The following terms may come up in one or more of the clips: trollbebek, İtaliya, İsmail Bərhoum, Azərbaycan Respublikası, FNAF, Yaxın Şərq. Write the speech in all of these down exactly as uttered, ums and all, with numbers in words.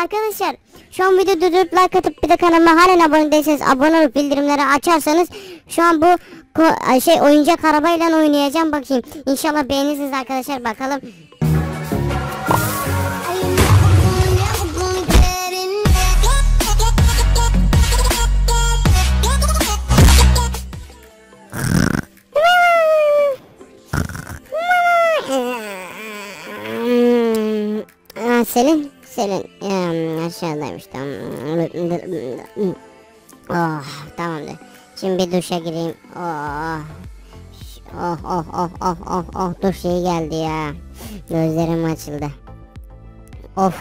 Arkadaşlar şu an videoda dört like atıp bir de kanalıma halen abone değilseniz abone olup bildirimleri açarsanız şu an bu şey oyuncak arabayla oynayacağım, bakayım. İnşallah beğenirsiniz arkadaşlar, bakalım. Selin, Selin um, aşağıdaymış, tamam. Oh, tamamdır. Şimdi bir duşa gireyim. Oh, oh, oh, oh, oh, oh, oh. Duş iyi geldi ya. Gözlerim açıldı. Of,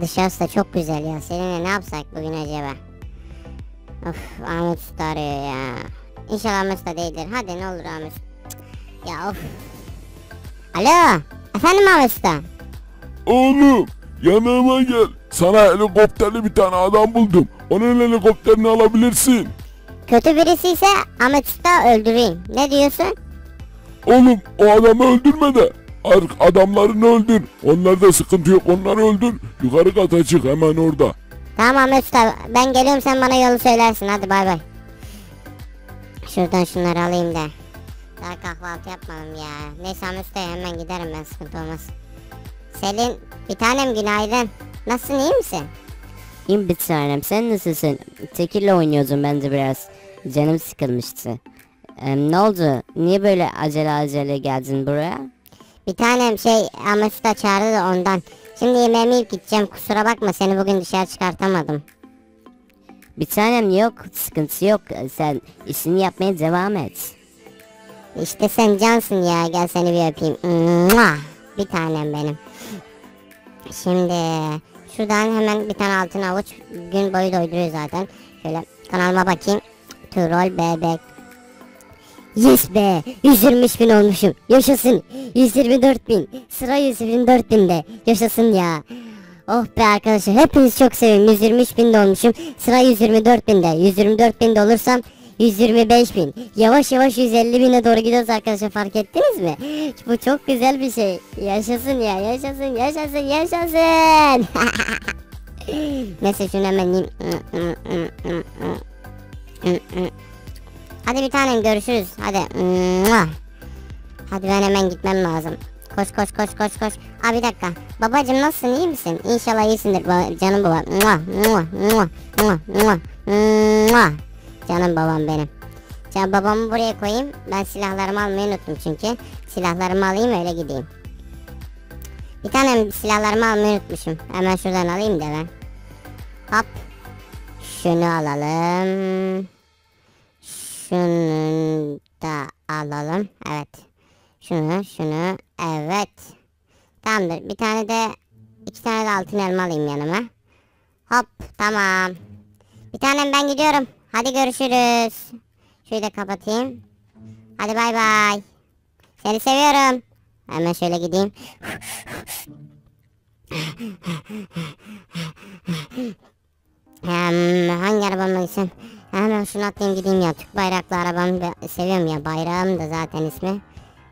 dışarısı da çok güzel ya. Selin'le ne yapsak bugün acaba? Of, Ahmet Usta arıyor ya. İnşallah Ahmet Usta değildir. Hadi ne olur Ahmet. Ya of. Alo, efendim Ahmet Usta. Oğlum yanıma gel, sana helikopterli bir tane adam buldum, onun helikopterini alabilirsin. Kötü birisi ise Ahmet Usta öldüreyim, ne diyorsun? Oğlum o adamı öldürme de adamlarını öldür, onlarda sıkıntı yok, onları öldür, yukarı kata çık hemen orada. Tamam Ahmet Usta, ben geliyorum, sen bana yolu söylersin, hadi bay bay. Şuradan şunları alayım da daha kahvaltı yapmadım ya. Neyse Ahmet Usta'ya hemen giderim ben, sıkıntı olmaz. Selin, bir tanem günaydın. Nasılsın, iyi misin? İyiyim bir tanem, sen nasılsın? Tekirle oynuyordum ben de biraz. Canım sıkılmıştı. Ee, ne oldu? Niye böyle acele acele geldin buraya? Bir tanem şey, Ahmet Usta çağırdı da ondan. Şimdi yemeğimi yiyip gideceğim, kusura bakma, seni bugün dışarı çıkartamadım. Bir tanem yok, sıkıntı yok. Sen işini yapmaya devam et. İşte sen cansın ya, gel seni bir öpeyim. Bir tanem benim. Şimdi şuradan hemen bir tane altın avuç, gün boyu doyduruyor zaten. Şöyle kanalıma bakayım. Trollbebek. Yes be, yüz yirmi bin olmuşum, yaşasın. Yüz yirmi dört bin, sıra yüz yirmi dört binde, yaşasın ya. Oh be arkadaşlar, hepiniz çok seviyorum. Yüz yirmi binde olmuşum, sıra yüz yirmi dört binde. Yüz yirmi dört binde olursam yüz yirmi beş bin, yavaş yavaş yüz elli bine doğru gidiyoruz arkadaşlar, fark ettiniz mi? Bu çok güzel bir şey. Yaşasın ya, yaşasın, yaşasın, yaşasın. Neyse şunu hemen yiyeyim. Hadi bir tanem, görüşürüz. Hadi. Hadi ben hemen gitmem lazım. Koş koş koş koş koş. Aa bir dakika. Babacım nasılsın, iyi misin? İnşallah iyisindir baba, canım baba. Canım babam benim. Can babamı buraya koyayım. Ben silahlarımı almayı unuttum çünkü. Silahlarımı alayım, öyle gideyim. Bir tane silahlarımı almayı unutmuşum. Hemen şuradan alayım da ben. Hop. Şunu alalım. Şunu da alalım. Evet. Şunu, şunu. Evet. Tamamdır. Bir tane de, iki tane de altın elma alayım yanıma. Hop. Tamam. Bir tane ben gidiyorum. Hadi görüşürüz. Şöyle de kapatayım. Hadi bay bay. Seni seviyorum. Hemen şöyle gideyim. um, hangi arabamla gitsem? Hemen şunu atayım gideyim ya. Türk bayraklı arabamı da seviyorum ya. Bayrağım da zaten ismi.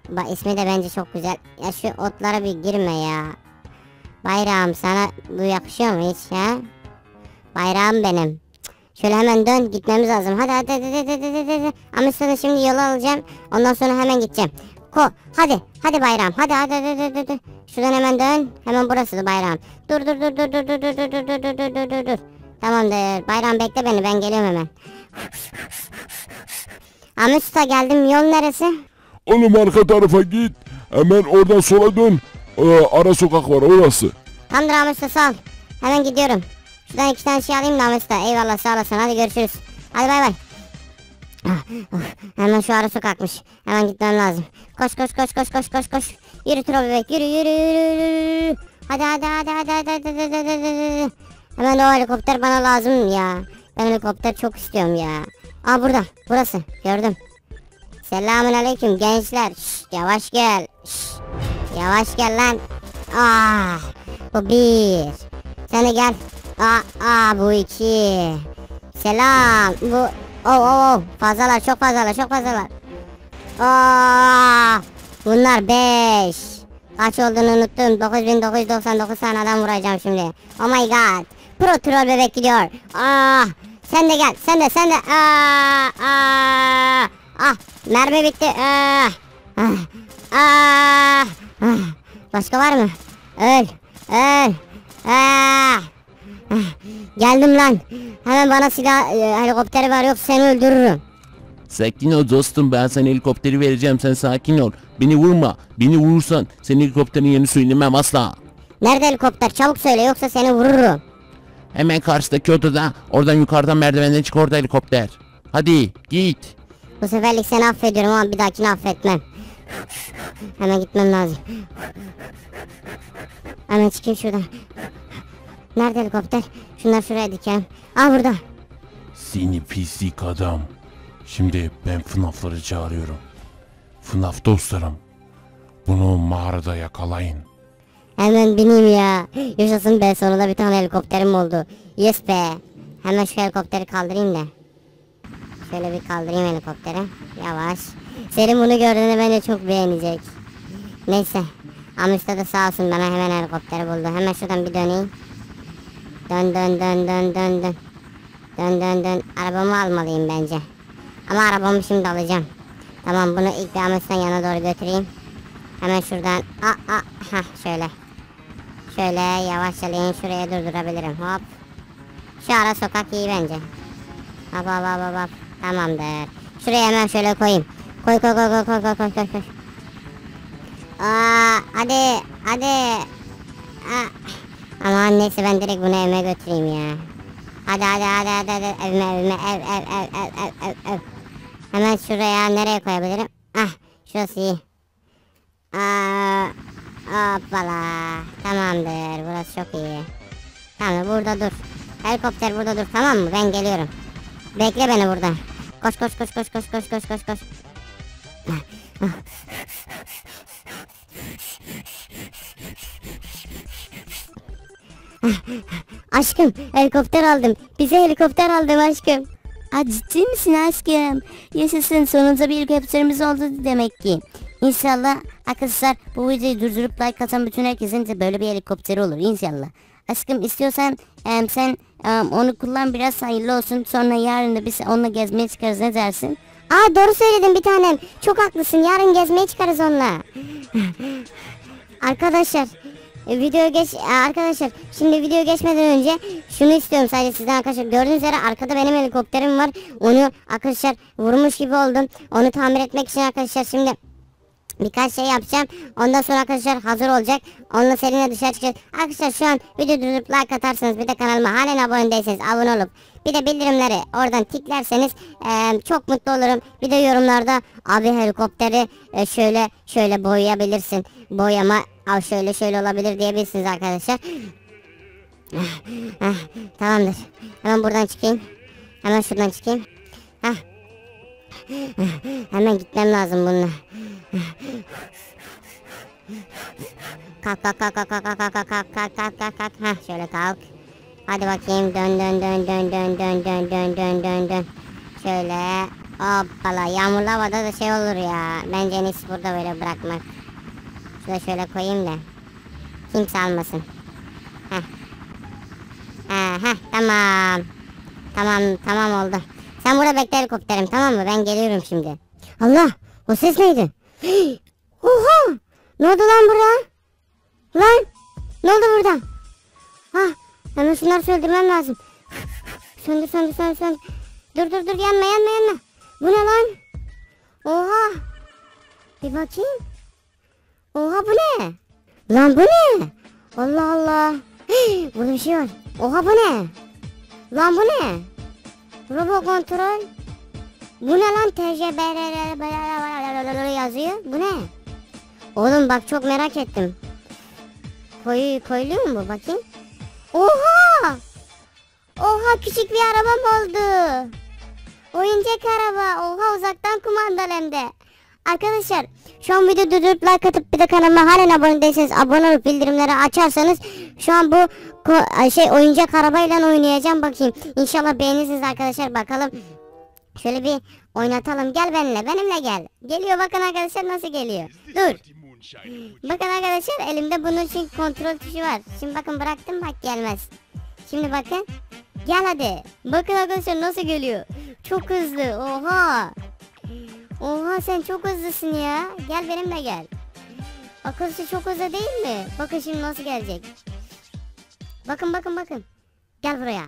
Ba ismi de bence çok güzel. Ya şu otlara bir girme ya. Bayrağım sana bu yakışıyor mu hiç ya? Bayrağım benim. Şöyle hemen dön, gitmemiz lazım. Hadi hadi hadi hadi hadi hadi. Ama sonra şimdi yolu alacağım. Ondan sonra hemen gideceğim. Ko hadi hadi bayram. Hadi hadi hadi hadi hadi. Şuradan hemen dön. Hemen burası da bayram. Dur dur dur dur dur dur dur dur dur dur dur dur dur dur. Tamamdır. Bayram bekle beni. Ben geliyorum hemen. Ahmet Usta geldim. Yol neresi? Oğlum arka tarafa git. Hemen oradan sola dön. Ee, ara sokak var orası. Tamamdır Ahmet Usta, sağ ol. Hemen gidiyorum. Şuradan iki tane şey alayım da Ahmet Usta. Eyvallah, sağ olasın. Hadi görüşürüz. Hadi bay bay. Hemen şu ara sokakmış. Hemen gitmem lazım. Koş koş koş koş koş koş koş. Yürü trollbebek, yürü yürü yürü. Hadi hadi hadi hadi hadi hadi hadi. Hemen o helikopter bana lazım ya. Ben helikopter çok istiyorum ya. Aa burada. Burası. Gördüm. Selamünaleyküm gençler. Şş, yavaş gel. Şş, yavaş gel lan. Aa, bu bir. Sen de gel. Aa, aa bu iki. Selam. Bu oh oh oh. Fazlalar, çok fazlalar, çok fazlalar. Aa, bunlar beş. Kaç olduğunu unuttum. dokuz bin dokuz yüz doksan dokuz tane adam vuracağım şimdi. Oh my god. Pro troll bebek gidiyor. Ah. Sen de gel. Sen de sen de. Ah. Ah. Ah. Mermi bitti. Ah. Ah. Ah. Ah. Başka var mı? Öl. Öl. Ah. Ah. Geldim lan. Hemen bana silah e, helikopteri var yoksa seni öldürürüm. Sakin ol dostum, ben sana helikopteri vereceğim, sen sakin ol. Beni vurma, beni vurursan senin helikopterin yerini söylemem asla. Nerede helikopter, çabuk söyle yoksa seni vururum. Hemen karşıdaki odada, oradan yukarıdan merdivenden çık, orada helikopter. Hadi git. Bu seferlik seni affediyorum ama bir dahakini affetmem. Hemen gitmem lazım. Hemen çıkayım şuradan. Nerede helikopter? Şunlar şuraya dikelim. Aa, burada. Seni pislik adam. Şimdi ben FNAF'ları çağırıyorum. FNAF dostlarım, bunu mağarada yakalayın. Hemen bineyim ya. Yaşasın be, sonunda bir tane helikopterim oldu. Yes be. Hemen şu helikopteri kaldırayım da. Şöyle bir kaldırayım helikopteri. Yavaş. Senin bunu gördüğünde bence çok beğenecek. Neyse. Amüsta da sağ olsun bana hemen helikopteri buldu. Hemen şuradan bir döneyim. Dön dön dön dön dön dön. Dön dön dön. Arabamı almalıyım bence. Ama arabamı şimdi alacağım. Tamam, bunu ilk bir Amistad'ın yanına doğru götüreyim. Hemen şuradan. Aa, aa, heh, şöyle. Şöyle yavaşlayayım, şuraya durdurabilirim. Hop. Şu ara sokak iyi bence. Hop hop hop hop. Tamamdır. Şuraya hemen şöyle koyayım. Koy koy koy koy koy koy koy koy. Aa, hadi hadi. Aa. Aman neyse, ben direkt bunu evime götüreyim ya. Hadi hadi hadi hadi hadi. Evime evime ev ev ev ev ev ev ev. Hemen şuraya nereye koyabilirim? Ah, şurası iyi. Aa, hoppala. Tamamdır, burası çok iyi. Tamam, burada dur. Helikopter burada dur, tamam mı? Ben geliyorum. Bekle beni burada. Koş koş koş koş koş koş koş koş koş. Aşkım, helikopter aldım. Bize helikopter aldım aşkım. Aa, ciddi misin aşkım? Yaşasın, sonunda bir helikopterimiz oldu demek ki. İnşallah arkadaşlar bu videoyu durdurup like atan bütün herkesin de böyle bir helikopteri olur inşallah. Aşkım istiyorsan e, sen e, onu kullan, biraz hayırlı olsun. Sonra yarın da biz onunla gezmeye çıkarız, ne dersin? Aa, doğru söyledin bir tanem. Çok haklısın, yarın gezmeye çıkarız onunla. Arkadaşlar. Video geç arkadaşlar, şimdi video geçmeden önce şunu istiyorum sadece sizden arkadaşlar. Gördüğünüz üzere arkada benim helikopterim var. Onu arkadaşlar vurmuş gibi oldum. Onu tamir etmek için arkadaşlar şimdi birkaç şey yapacağım. Ondan sonra arkadaşlar hazır olacak. Onunla seninle dışarı çıkacağız. Arkadaşlar şu an video durup like atarsanız, bir de kanalıma halen abone değilseniz abone olup bir de bildirimleri oradan tiklerseniz e, çok mutlu olurum. Bir de yorumlarda abi helikopteri e, şöyle şöyle boyayabilirsin. Boyama al şöyle şöyle olabilir diyebilirsiniz arkadaşlar. Tamamdır. Hemen buradan çıkayım. Hemen şuradan çıkayım. Heh. Hemen gitmem lazım bununla. Kalk kalk kalk kalk kalk kalk kalk kalk kalk kalk kalk. Heh, şöyle kalk. Hadi bakayım, dön dön dön dön dön dön dön dön dön dön dön. Şöyle hoppala, yağmurlu havada da şey olur ya. Bence en iyisi burada böyle bırakmak. Şurada şöyle koyayım da kimse almasın. Heh. Heh, heh, tamam. Tamam tamam oldu. Sen burada bekle helikopterim, tamam mı? Ben geliyorum şimdi. Allah, o ses neydi? Hii. Oha! Ne oldu lan buraya? Lan! Ne oldu burada? Ha, hemen şunları söndürmem lazım. Söndür söndür söndür söndür. Dur dur dur, yanma yanma yanma. Bu ne lan? Oha! Bir bakayım. Oha, bu ne? Lan bu ne? Allah Allah. Hii, burada bir şey var. Oha, bu ne? Lan bu ne? Robo kontrol. Bu ne lan? T C B R yazıyor. Bu ne? Oğlum bak, çok merak ettim. Koyu koyuluyor mu bu? Bakayım. Oha! Oha, küçük bir arabam oldu. Oyuncak araba. Oha, uzaktan kumandalı hem de. Arkadaşlar şu an video durdurup like atıp bir de kanalıma halen abone değilseniz abone olup bildirimleri açarsanız şu an bu şey oyuncak arabayla oynayacağım. Bakayım, inşallah beğenirsiniz arkadaşlar. Bakalım, şöyle bir oynatalım. Gel benimle benimle gel. Geliyor, bakın arkadaşlar nasıl geliyor. Dur. Bakın arkadaşlar, elimde bunun için kontrol tuşu var. Şimdi bakın, bıraktım bak gelmez. Şimdi bakın. Gel hadi. Bakın arkadaşlar nasıl geliyor. Çok hızlı. Oha. Oha, sen çok hızlısın ya. Gel benimle gel. Akıllısı çok hızlı değil mi? Bakın şimdi nasıl gelecek. Bakın bakın bakın. Gel buraya.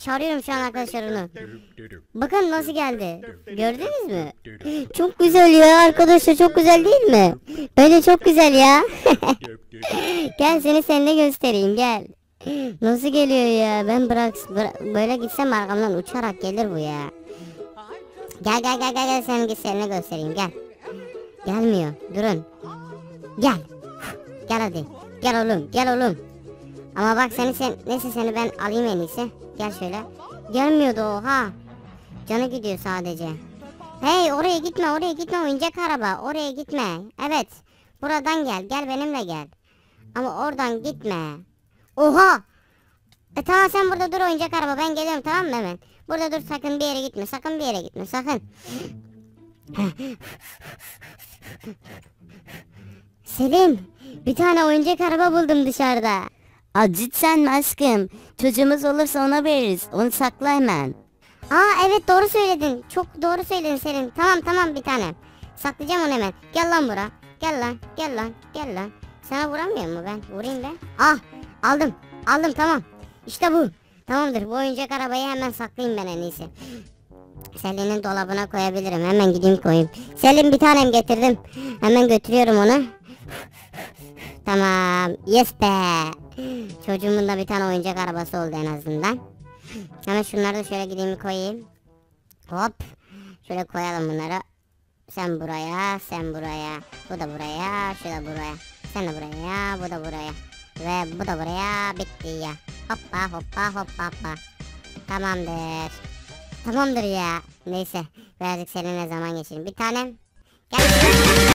Çağırıyorum şu an arkadaşlar onu. Bakın nasıl geldi. Gördünüz mü? Çok güzel ya arkadaşlar, çok güzel değil mi? Böyle çok güzel ya. Gel seni seninle göstereyim, gel. Nasıl geliyor ya? Ben bırak, bırak böyle gitsem arkamdan uçarak gelir bu ya. Gel gel gel gel, gel senin git seninle göstereyim, gel. Gelmiyor, durun. Gel. Gel hadi. Gel oğlum, gel oğlum. Ama bak seni sen, neyse seni ben alayım en iyisi. Gel şöyle. Gelmiyordu o ha. Canı gidiyor sadece. Hey, oraya gitme, oraya gitme, oyuncak araba, oraya gitme. Evet, buradan gel, gel benimle gel. Ama oradan gitme. Oha. E tamam, sen burada dur oyuncak araba, ben geliyorum, tamam mı hemen? Burada dur, sakın bir yere gitme, sakın bir yere gitme, sakın. Selim, bir tane oyuncak araba buldum dışarıda. Aa, cidden mi aşkım? Çocuğumuz olursa ona veririz. Onu sakla hemen. Aa evet, doğru söyledin. Çok doğru söyledin Selin. Tamam tamam, bir tane. Saklayacağım onu hemen. Gel lan bura. Gel lan. Gel lan. Gel lan. Sana vuramıyor mu ben? Vurayım ben. Ah, aldım. Aldım, tamam. İşte bu. Tamamdır. Bu oyuncak arabayı hemen saklayayım ben en iyisi. Selin'in dolabına koyabilirim. Hemen gideyim koyayım. Selin, bir tanem getirdim. Hemen götürüyorum onu. Tamam. Yes be. Çocuğumun da bir tane oyuncak arabası oldu en azından. Hemen şunları da şöyle gideyim koyayım. Hop. Şöyle koyalım bunları. Sen buraya, sen buraya. Bu da buraya, şu da buraya. Sen de buraya, bu da buraya. Ve bu da buraya, bitti ya. Hoppa hoppa hoppa hoppa. Tamamdır. Tamamdır ya. Neyse. Birazcık seninle zaman geçirelim. Bir tanem. Gel.